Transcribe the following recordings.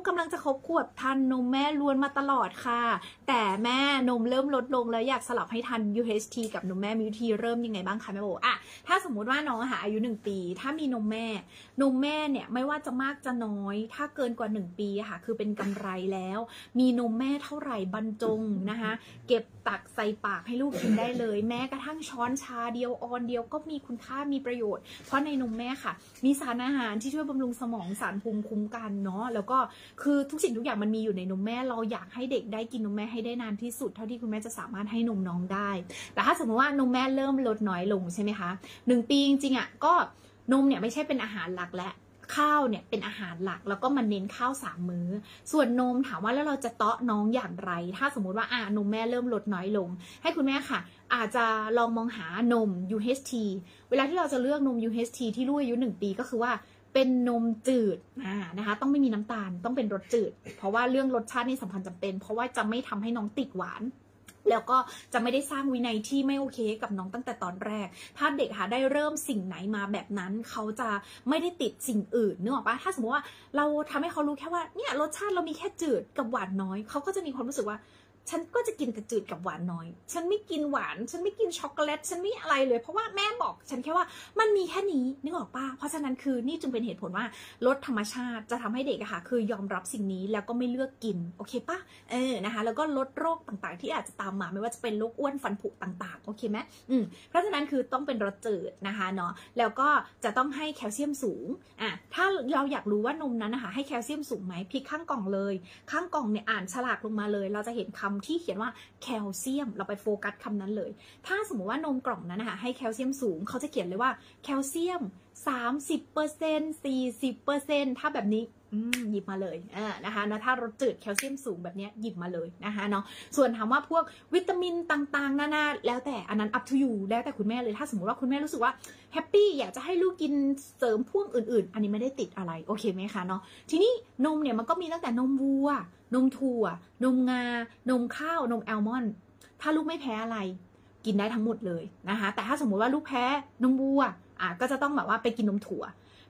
กกำลังจะครบขวบทานนมแม่ล้วนมาตลอดค่ะแต่แม่นมเริ่มลดลงแล้วอยากสลับให้ทัน UHT กับนมแม่มีวิธีเริ่มยังไงบ้างคะแม่โบอ่ะถ้าสมมุติว่าน้องอายุ1ปีถ้ามีนมแม่เนี่ยไม่ว่าจะมากจะน้อยถ้าเกินกว่า1ปีค่ะคือเป็นกำไรแล้วมีนมแม่เท่าไหร่บรรจงนะคะเก็บตักใส่ปากให้ลูกกินได้เลยแม้กระทั่งช้อนชาเดียวออนเดียวก็มีคุณค่ามีประโยชน์เพราะในนมแม่ค่ะมีสารอาหารที่ช่วยบำรุงสมองสารภูมิคุ้มกันเนาะแล้วก็คือทุกสิ่งทุกอย่างมันมีอยู่ในนมแม่เราอยากให้เด็กได้กินนมแม่ให้ได้นานที่สุดเท่าที่คุณแม่จะสามารถให้นมน้องได้แต่ถ้าสมมติว่านมแม่เริ่มลดน้อยลงใช่ไหมคะ1ปีจริงๆอ่ะก็นมเนี่ยไม่ใช่เป็นอาหารหลักและข้าวเนี่ยเป็นอาหารหลักแล้วก็มันเน้นข้าว3มื้อส่วนนมถามว่าแล้วเราจะเตาะน้องอย่างไรถ้าสมมติว่านมแม่เริ่มลดน้อยลงให้คุณแม่ค่ะอาจจะลองมองหานม UHT เวลาที่เราจะเลือกนม UHT ที่ลูกอายุ1ปีก็คือว่าเป็นนมจืดนะคะต้องไม่มีน้ำตาลต้องเป็นรสจืดเพราะว่าเรื่องรสชาตินี่สำคัญจำเป็นเพราะว่าจะไม่ทำให้น้องติดหวานแล้วก็จะไม่ได้สร้างวินัยที่ไม่โอเคกับน้องตั้งแต่ตอนแรกถ้าเด็กได้เริ่มสิ่งไหนมาแบบนั้นเขาจะไม่ได้ติดสิ่งอื่นนึกออกปะถ้าสมมติว่าเราทำให้เขารู้แค่ว่าเนี่ยรสชาติเรามีแค่จืดกับหวานน้อยเขาก็จะมีความรู้สึกว่าฉันก็จะกินแต่จืดกับหวานน้อยฉันไม่กินหวานฉันไม่กินช็อกโกแลตฉันไม่อะไรเลยเพราะว่าแม่บอกฉันแค่ว่ามันมีแค่นี้นึกออกป่ะเพราะฉะนั้นคือนี่จึงเป็นเหตุผลว่ารสธรรมชาติจะทำให้เด็กค่ะคือยอมรับสิ่งนี้แล้วก็ไม่เลือกกินโอเคป่ะนะคะแล้วก็ลดโรคต่างๆที่อาจจะตามมาไม่ว่าจะเป็นโรคอ้วนฟันผุต่างๆโอเคไหมเพราะฉะนั้นคือต้องเป็นรสจืดนะคะเนาะแล้วก็จะต้องให้แคลเซียมสูงถ้าเราอยากรู้ว่านมนั้นนะคะให้แคลเซียมสูงไหมพลิกข้างกล่องเลยข้างกล่องเนี่ยอ่านฉลากลงมาเลยเราจะเห็นคำที่เขียนว่าแคลเซียมเราไปโฟกัสคำนั้นเลยถ้าสมมติว่านมกล่องนั้นนะคะให้แคลเซียมสูงเขาจะเขียนเลยว่าแคลเซียม 30% 40% ถ้าแบบนี้หยิบมาเลยนะคะนะถ้ารสจืดแคลเซียมสูงแบบนี้หยิบมาเลยนะคะเนาะส่วนถามว่าพวกวิตามินต่างๆนานาแล้วแต่อันนั้น up to you แล้วแต่คุณแม่เลยถ้าสมมติว่าคุณแม่รู้สึกว่าแฮปปี้อยากจะให้ลูกกินเสริมพวกอื่นๆอันนี้ไม่ได้ติดอะไรโอเคไหมคะเนาะทีนี้นมเนี่ยมันก็มีตั้งแต่นมวัวนมถั่วนมงานมข้าวนมแอลมอนด์ถ้าลูกไม่แพ้อะไรกินได้ทั้งหมดเลยนะคะแต่ถ้าสมมติว่าลูกแพ้นมวัวก็จะต้องแบบว่าไปกินนมถั่ว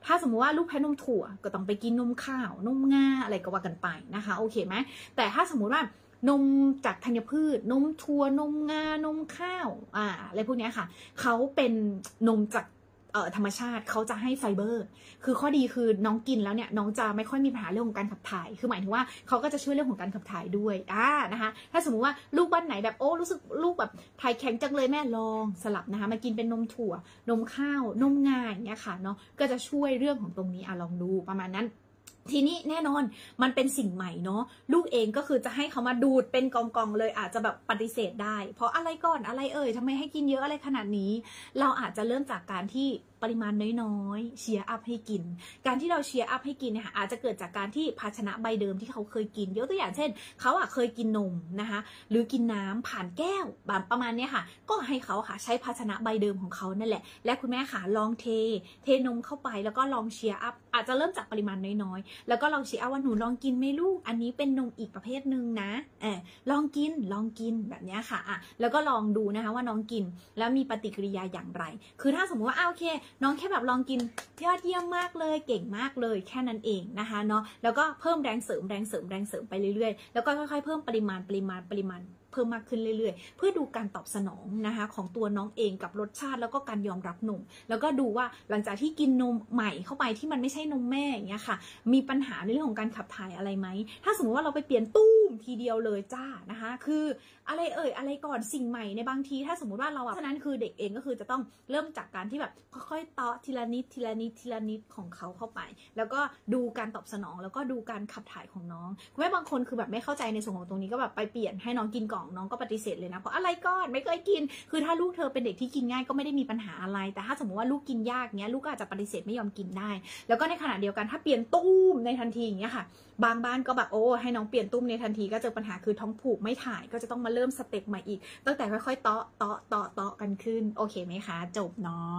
ถ้าสมมติว่าลูกแพ้นมถั่วก็ต้องไปกินนมข้าวนมงาอะไรก็ว่ากันไปนะคะโอเคไหมแต่ถ้าสมมติว่านมจากธัญพืชนมถั่วนมงานมข้าวอะไรพวกนี้ค่ะเขาเป็นนมจากธรรมชาติเขาจะให้ไฟเบอร์คือข้อดีคือน้องกินแล้วเนี่ยน้องจะไม่ค่อยมีปัญหาเรื่องของการขับถ่ายคือหมายถึงว่าเขาก็จะช่วยเรื่องของการขับถ่ายด้วยนะคะถ้าสมมุติว่าลูกบ้านไหนแบบโอ้รู้สึกลูกแบบถ่ายแข็งจังเลยแม่ลองสลับนะคะมากินเป็นนมถั่วนมข้าวนมงาอย่างเงี้ยค่ะเนาะก็จะช่วยเรื่องของตรงนี้ลองดูประมาณนั้นทีนี้แน่นอนมันเป็นสิ่งใหม่เนาะลูกเองก็คือจะให้เขามาดูดเป็นกองๆเลยอาจจะแบบปฏิเสธได้เพราะอะไรก่อนอะไรทำไมให้กินเยอะอะไรขนาดนี้เราอาจจะเริ่มจากการที่ปริมาณน้อยๆเชียร์อัพให้กินการที่เราเชียร์อัพให้กินเนี่ยอาจจะเกิดจากการที่ภาชนะใบเดิมที่เขาเคยกินยกตัวอย่างเช่นเขาเคยกินนมนะคะหรือกินน้ำผ่านแก้วแบบประมาณนี้ค่ะก็ให้เขาใช้ภาชนะใบเดิมของเขานั่นแหละและคุณแม่ลองเทนมเข้าไปแล้วก็ลองเชียร์อัพอาจจะเริ่มจากปริมาณน้อยๆแล้วก็ลองเชียร์อัพว่าหนูลองกินไหมลูกอันนี้เป็นนมอีกประเภทหนึ่งนะลองกินแบบนี้ค่ะแล้วก็ลองดูนะคะว่าน้องกินแล้วมีปฏิกิริยาอย่างไรคือถ้าสมมติว่าโอเคน้องแค่แบบลองกินยอดเยี่ยมมากเลยเก่งมากเลยแค่นั้นเองนะคะเนาะแล้วก็เพิ่มแรงเสริมไปเรื่อยๆแล้วก็ค่อยๆเพิ่มปริมาณเพิ่มมากขึ้นเรื่อยๆเพื่อดูการตอบสนองนะคะของตัวน้องเองกับรสชาติแล้วก็การยอมรับนมแล้วก็ดูว่าหลังจากที่กินนมใหม่เข้าไปที่มันไม่ใช่นมแม่อย่างเงี้ยค่ะมีปัญหาในเรื่องของการขับถ่ายอะไรไหมถ้าสมมติว่าเราไปเปลี่ยนตู้มทีเดียวเลยจ้านะคะคืออะไรอะไรก่อนสิ่งใหม่ในบางทีถ้าสมมติว่าเราฉะนั้นคือเด็กเองก็คือจะต้องเริ่มจากการที่แบบค่อยๆเตาะทีละนิดของเขาเข้าไปแล้วก็ดูการตอบสนองแล้วก็ดูการขับถ่ายของน้องคุณแม่บางคนคือแบบไม่เข้าใจในส่วนของตรงนี้ก็แบบไปเปลี่ยนให้น้องกินก่อนน้องก็ปฏิเสธเลยนะเพราะอะไรก่อนไม่เคยกินคือถ้าลูกเธอเป็นเด็กที่กินง่ายก็ไม่ได้มีปัญหาอะไรแต่ถ้าสมมติว่าลูกกินยากเงี้ยลูกก็อาจจะปฏิเสธไม่ยอมกินได้แล้วก็ในขณะเดียวกันถ้าเปลี่ยนตู้มในทันทีอย่างเงี้ยค่ะบางบ้านก็แบบโอ้ให้น้องเปลี่ยนตุ้มในทันทีก็เจอปัญหาคือท้องผูกไม่ถ่ายก็จะต้องมาเริ่มสเต็ปใหม่อีกตั้งแต่ค่อยๆเตาะกันขึ้นโอเคไหมคะจบเนาะ